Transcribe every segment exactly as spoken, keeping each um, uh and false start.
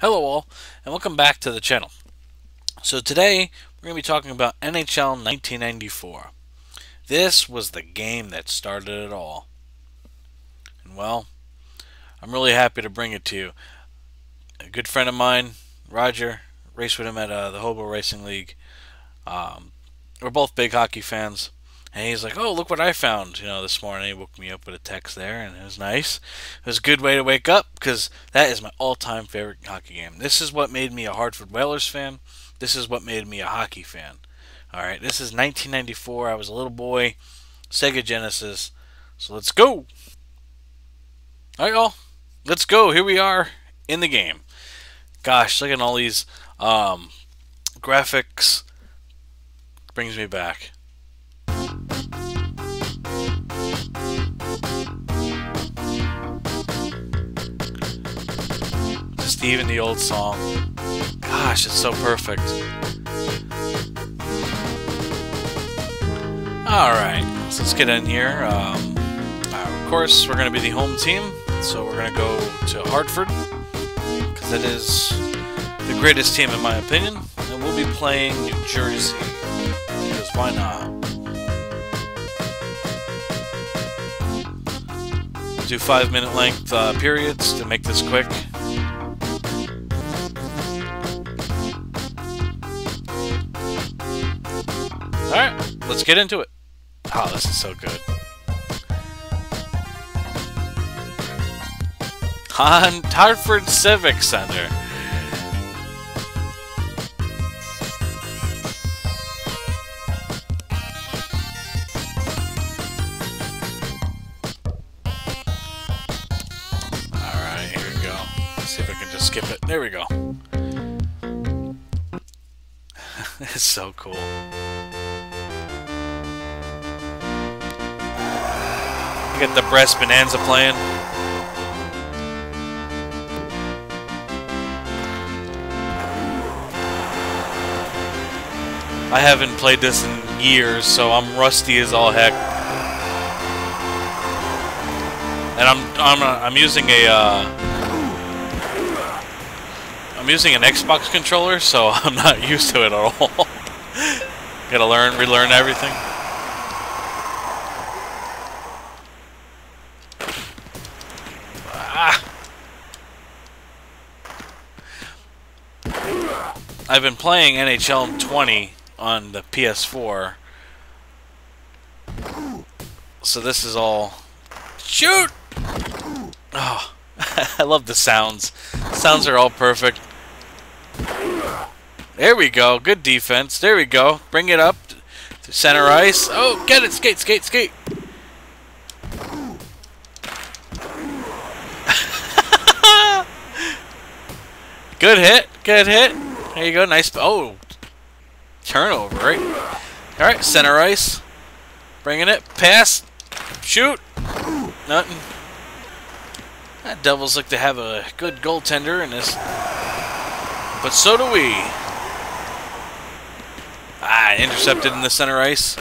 Hello all, and welcome back to the channel. So today, we're going to be talking about N H L nineteen ninety-four. This was the game that started it all. And well, I'm really happy to bring it to you. A good friend of mine, Roger, raced with him at uh, the Hobo Racing League. Um, we're both big hockey fans. And he's like, oh, look what I found, you know, this morning. He woke me up with a text there, and it was nice. It was a good way to wake up, because that is my all-time favorite hockey game. This is what made me a Hartford Whalers fan. This is what made me a hockey fan. All right, this is nineteen ninety-four. I was a little boy. Sega Genesis. So let's go. All right, y'all. Let's go. Here we are in the game. Gosh, look at all these um, graphics. Brings me back. Even the old song. Gosh, it's so perfect. Alright, so let's get in here. Um, uh, of course, we're going to be the home team, so we're going to go to Hartford, because it is the greatest team in my opinion, and we'll be playing New Jersey, because why not? We'll do five minute length uh, periods to make this quick. Alright, let's get into it. Oh, this is so good. Han Hartford Civic Center. Alright, here we go. Let's see if I can just skip it. There we go. It's so cool. Get the Breast Bonanza playing. I haven't played this in years, so I'm rusty as all heck. And I'm I'm uh, I'm using a uh, I'm using an Xbox controller, so I'm not used to it at all. Gotta learn, relearn everything. I've been playing N H L twenty on the P S four, so this is all... Shoot! Oh, I love the sounds. Sounds are all perfect. There we go. Good defense. There we go. Bring it up to center ice. Oh, get it! Skate, skate, skate! Good hit. Good hit. There you go, nice, oh, turnover, right? Alright, center ice, bringing it, pass, shoot, nothing. That Devils look to have a good goaltender in this, but so do we. Ah, intercepted in the center ice.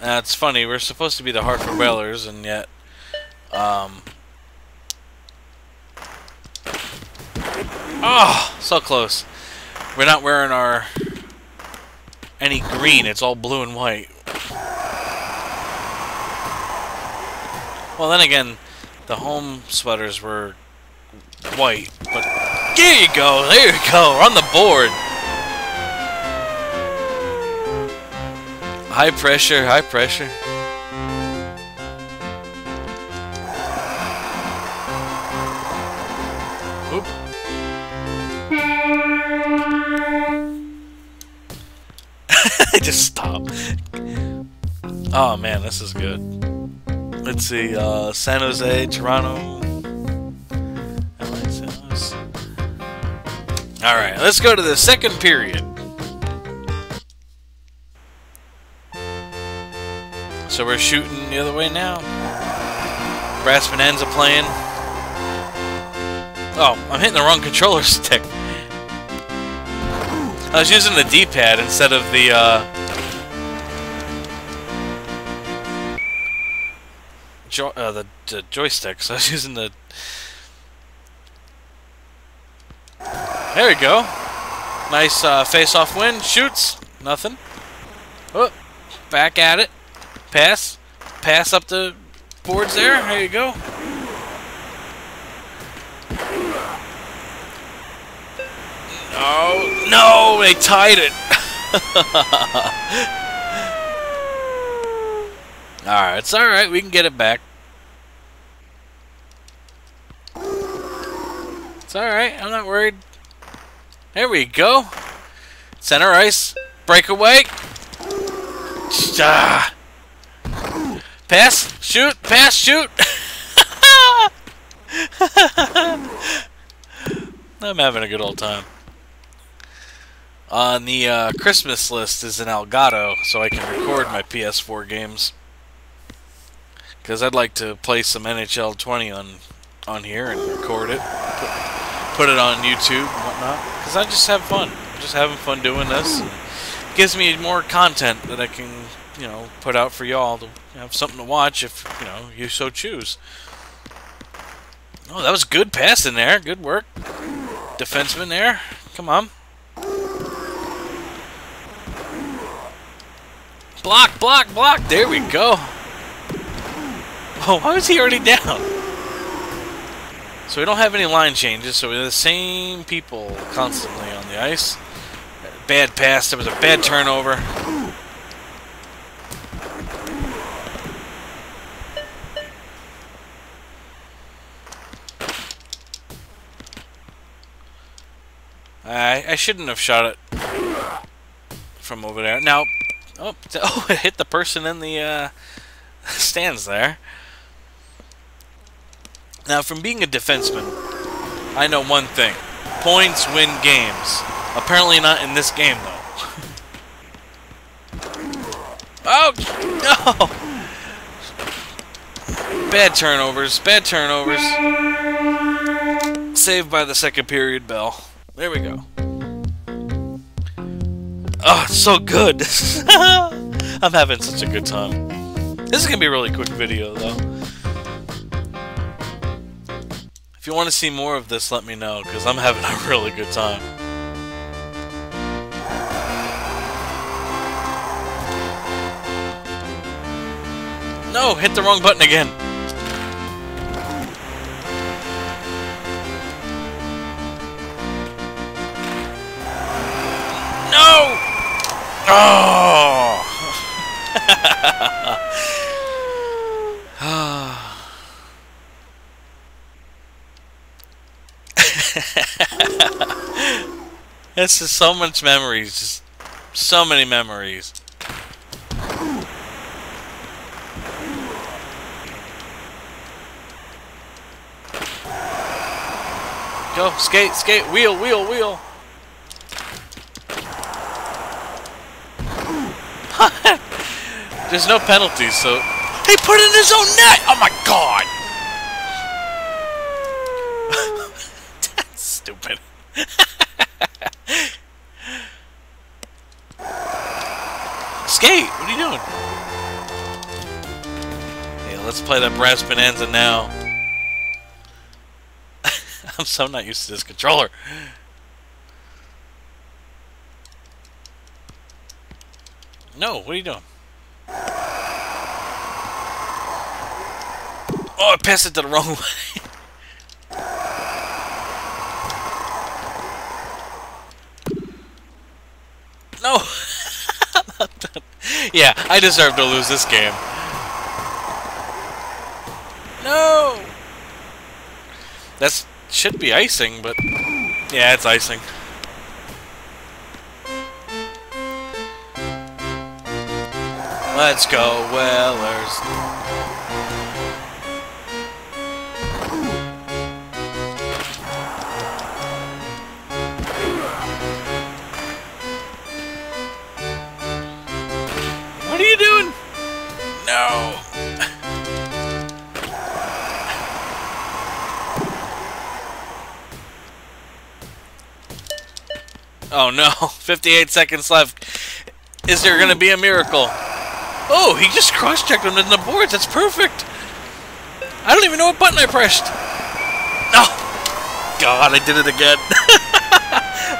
Now, it's funny, we're supposed to be the Hartford Whalers, and yet, um... oh, so close. We're not wearing our any green. It's all blue and white. Well, then again, the home sweaters were white. But there you go. There you go. We're on the board. High pressure. High pressure. Just stop. Oh man, this is good. Let's see, uh, San Jose, Toronto, L A, San Jose. All right, let's go to the second period. So we're shooting the other way now. Brass Bonanza playing. Oh, I'm hitting the wrong controller stick. I was using the D-pad instead of the, uh, jo uh the uh, joystick, so I was using the... There we go. Nice uh, face-off win. Shoots. Nothing. Oh, back at it. Pass. Pass up the boards there. There you go. Oh, no! They tied it! Alright, it's alright. We can get it back. It's alright. I'm not worried. There we go. Center ice. Breakaway. Ah. Pass. Shoot. Pass. Shoot. I'm having a good old time. On the uh, Christmas list is an Elgato, so I can record my P S four games. Because I'd like to play some N H L twenty on, on here and record it. Put, put it on YouTube and whatnot. Because I just have fun. I'm just having fun doing this. And it gives me more content that I can, you know, put out for y'all to have something to watch if, you know, you so choose. Oh, that was good pass in there. Good work. Defenseman there. Come on. Block, block, block! There we go! Oh, why was he already down? So we don't have any line changes, so we're the same people constantly on the ice. Bad pass, there was a bad turnover. I, I shouldn't have shot it from over there. Now... Oh, oh, it hit the person in the uh, stands there. Now, from being a defenseman, I know one thing. Points win games. Apparently not in this game, though. Oh, no! Bad turnovers, bad turnovers. Saved by the second period bell. There we go. Oh, it's so good! I'm having such a good time. This is gonna be a really quick video, though. If you want to see more of this, let me know, because I'm having a really good time. No! Hit the wrong button again! No! Oh! This is so much memories, just so many memories. Go, skate, skate, wheel, wheel, wheel. There's no penalties, so... They put it in his own net! Oh my god! That's stupid. Skate! What are you doing? Yeah, let's play that Breast Bonanza now. I'm so not used to this controller. No, what are you doing? Oh, I passed it to the wrong way. No. Yeah, I deserve to lose this game. No. That should be icing, but yeah, it's icing. Let's go, Whalers. What are you doing? No. Oh no, fifty-eight seconds left. Is there gonna be a miracle? Oh, he just cross-checked him in the boards. That's perfect. I don't even know what button I pressed. Oh, God, I did it again.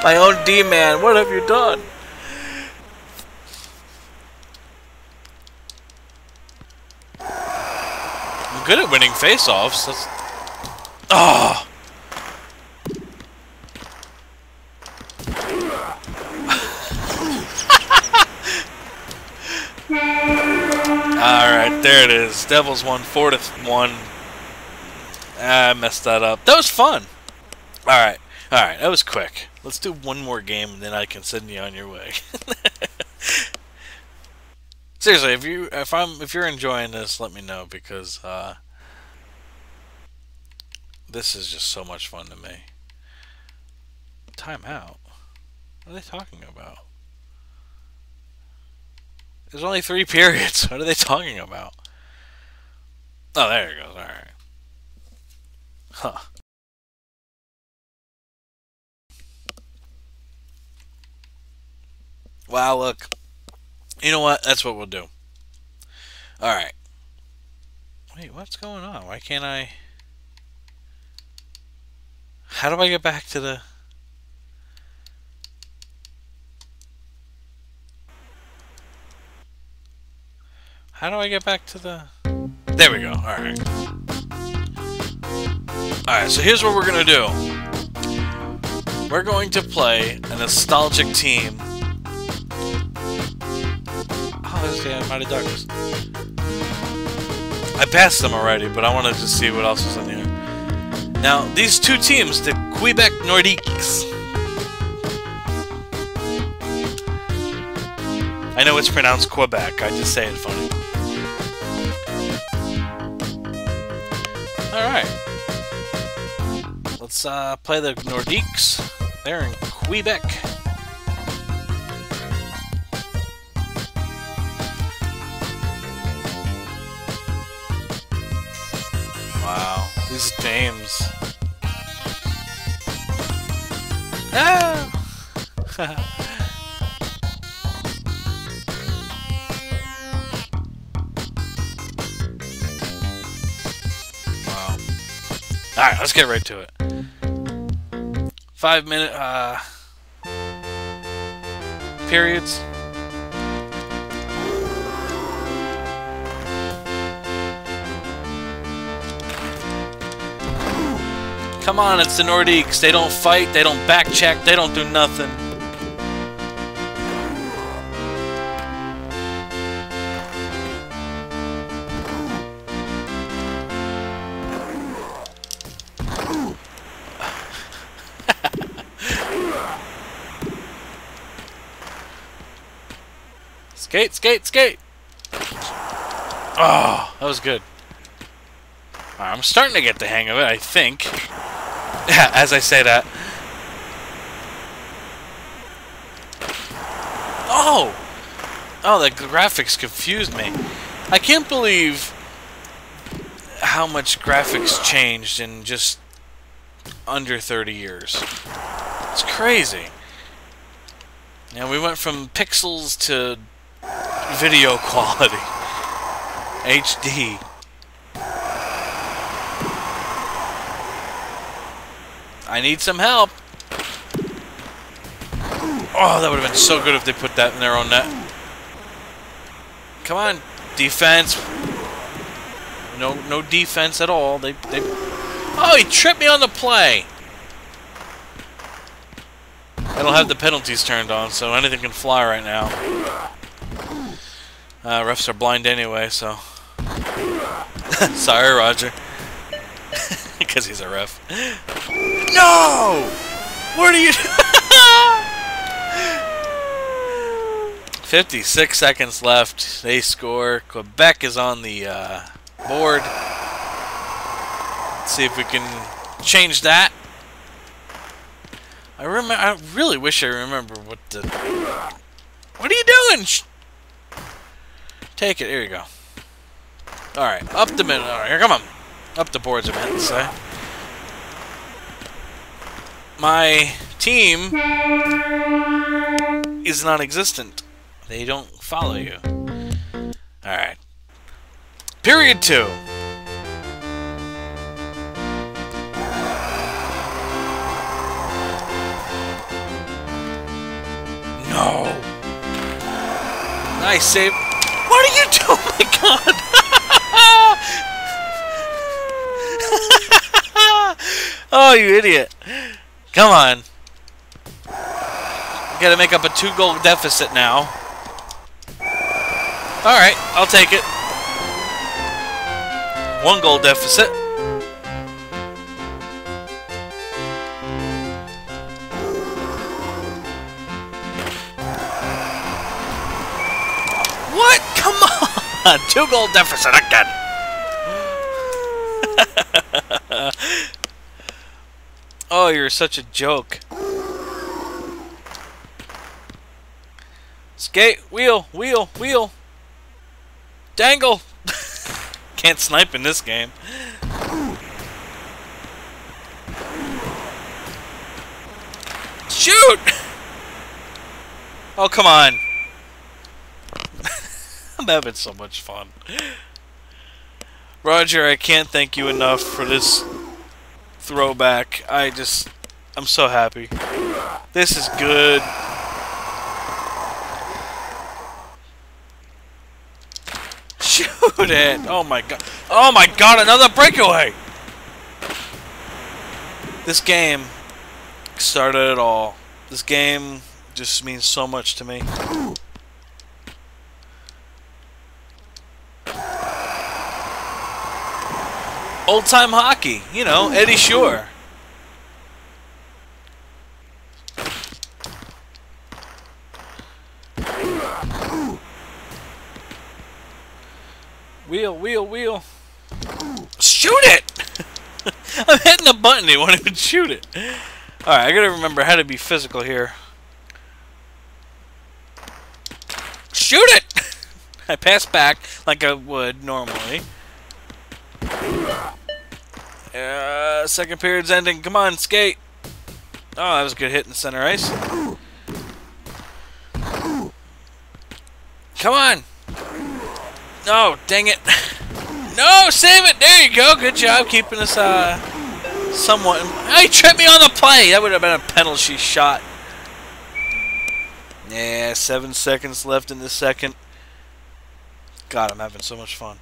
My own D-man, what have you done? I'm good at winning face-offs. That's... Oh! Alright, there it is. Devils won four to one. Ah, I messed that up. That was fun! Alright, alright, that was quick. Let's do one more game and then I can send you on your way. Seriously, if you if I'm if you're enjoying this, let me know, because uh this is just so much fun to me. Timeout? What are they talking about? There's only three periods. What are they talking about? Oh, there it goes. All right. Huh. Wow, look. You know what? That's what we'll do. All right. Wait, what's going on? Why can't I... How do I get back to the... How do I get back to the... There we go, alright. Alright, so here's what we're going to do. We're going to play a nostalgic team. Oh, there's the Mighty Ducks. I passed them already, but I wanted to see what else is in here. Now, these two teams, the Quebec Nordiques. I know it's pronounced Quebec, I just say it funny. Alright. Let's uh, play the Nordiques. They're in Quebec. Wow, these names. Ah! Alright, let's get right to it. Five minute, uh... periods. Come on, it's the Nordiques. They don't fight, they don't back check, they don't do nothing. Skate, skate, skate! Oh, that was good. Right, I'm starting to get the hang of it, I think. Yeah, as I say that. Oh! Oh, the graphics confused me. I can't believe how much graphics changed in just under thirty years. It's crazy. Now, we went from pixels to... video quality. H D. I need some help. Oh, that would have been so good if they put that in their own net. Come on, defense. No no defense at all. They they Oh, he tripped me on the play. I don't have the penalties turned on, so anything can fly right now. Uh, refs are blind anyway, so... Sorry, Roger. Because he's a ref. No! What are you... fifty-six seconds left. They score. Quebec is on the uh, board. Let's see if we can change that. I rem- I really wish I remember what the... What are you doing? Take it. Here you go. Alright. Up the middle. Alright. Come on. Up the boards a minute. So. My team is non-existent. They don't follow you. Alright. Period two. No. Nice save. What are you doing? Oh my god. Oh, you idiot. Come on. You gotta make up a two goal deficit now. Alright, I'll take it. One goal deficit. What? Come on! Two goal deficit again! Oh, you're such a joke. Skate, wheel, wheel, wheel. Dangle! Can't snipe in this game. Shoot! Oh, come on. I'm having so much fun. Roger, I can't thank you enough for this throwback. I just... I'm so happy. This is good. Shoot it! Oh my god. Oh my god, another breakaway! This game started it all. This game just means so much to me. Old time hockey, you know, Eddie Shore. Wheel, wheel, wheel. Shoot it! I'm hitting the button, they won't even shoot it. Alright, I gotta remember how to be physical here. Shoot it! I pass back like I would normally. Uh, second period's ending. Come on, skate! Oh, that was a good hit in the center ice. Come on! No, oh, dang it. No, save it. There you go. Good job keeping us uh, somewhat. He tripped me on the play. That would have been a penalty shot. Yeah, seven seconds left in the second. God, I'm having so much fun.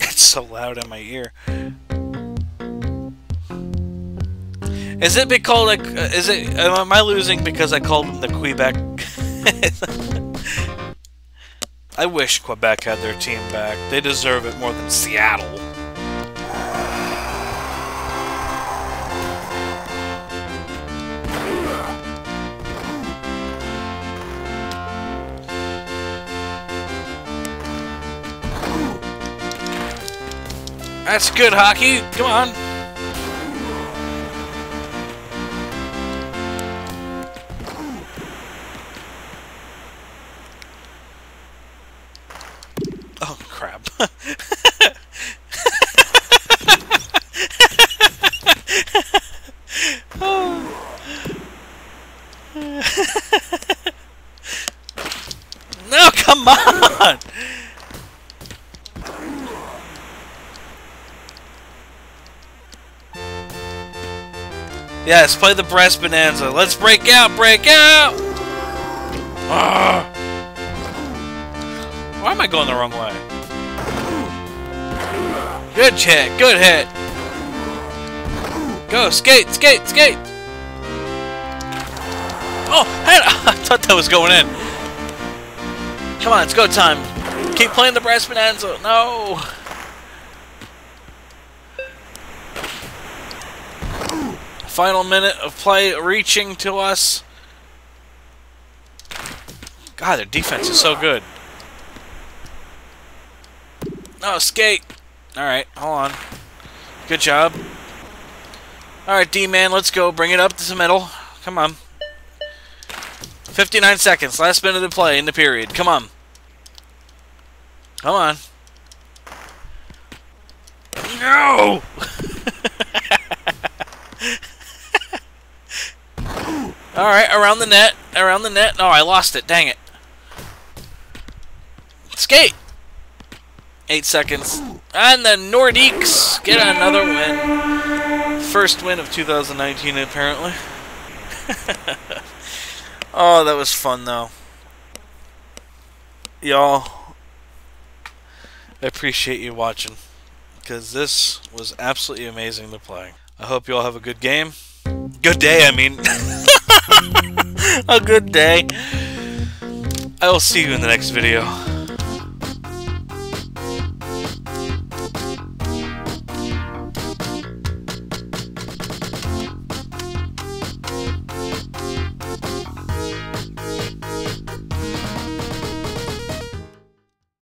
It's so loud in my ear. Is it because like is it am I losing because I called them the Quebec? I wish Quebec had their team back. They deserve it more than Seattle. That's good hockey. Come on. Yes, play the Breast Bonanza. Let's break out, break out! Arrgh. Why am I going the wrong way? Good hit, good hit. Go, skate, skate, skate! Oh, I thought that was going in. Come on, it's go time. Keep playing the Breast Bonanza. No! Final minute of play reaching to us. God, their defense is so good. No, skate. Alright, hold on. Good job. Alright, D-man, let's go. Bring it up to the middle. Come on. fifty-nine seconds. Last minute of play in the period. Come on. Come on. No! Alright, around the net, around the net. No, I lost it, dang it. Skate! Eight seconds. And the Nordiques get another win. First win of two thousand nineteen, apparently. Oh, that was fun, though. Y'all, I appreciate you watching, because this was absolutely amazing to play. I hope you all have a good game. Good day, I mean. A good day. I will see you in the next video.